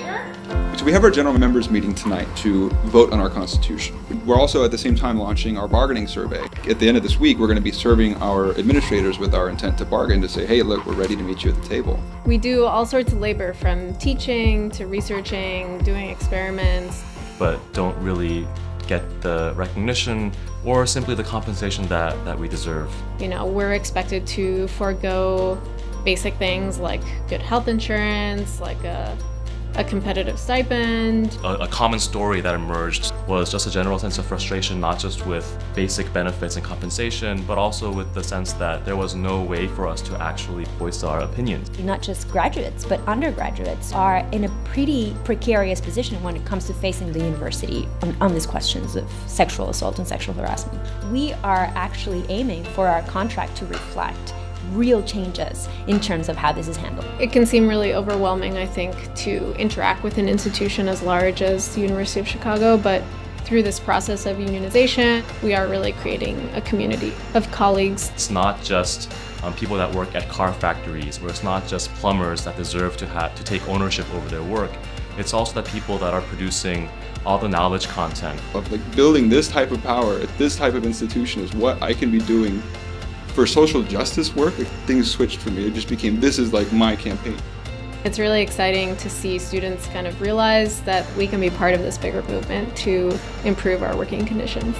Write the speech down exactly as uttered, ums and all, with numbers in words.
favor? So we have our general members meeting tonight to vote on our constitution. We're also at the same time launching our bargaining survey. At the end of this week, we're going to be serving our administrators with our intent to bargain to say, hey, look, we're ready to meet you at the table. We do all sorts of labor, from teaching to researching, doing experiments. But don't really get the recognition or simply the compensation that, that we deserve. You know, we're expected to forego basic things like good health insurance, like a a competitive stipend. A, a common story that emerged was just a general sense of frustration, not just with basic benefits and compensation, but also with the sense that there was no way for us to actually voice our opinions. Not just graduates, but undergraduates are in a pretty precarious position when it comes to facing the university on, on these questions of sexual assault and sexual harassment. We are actually aiming for our contract to reflect real changes in terms of how this is handled. It can seem really overwhelming, I think, to interact with an institution as large as the University of Chicago, but through this process of unionization, we are really creating a community of colleagues. It's not just um, people that work at car factories, where it's not just plumbers that deserve to, have, to take ownership over their work. It's also the people that are producing all the knowledge content. Of like building this type of power at this type of institution is what I can be doing for social justice work. Things switched for me. It just became, this is like my campaign. It's really exciting to see students kind of realize that we can be part of this bigger movement to improve our working conditions.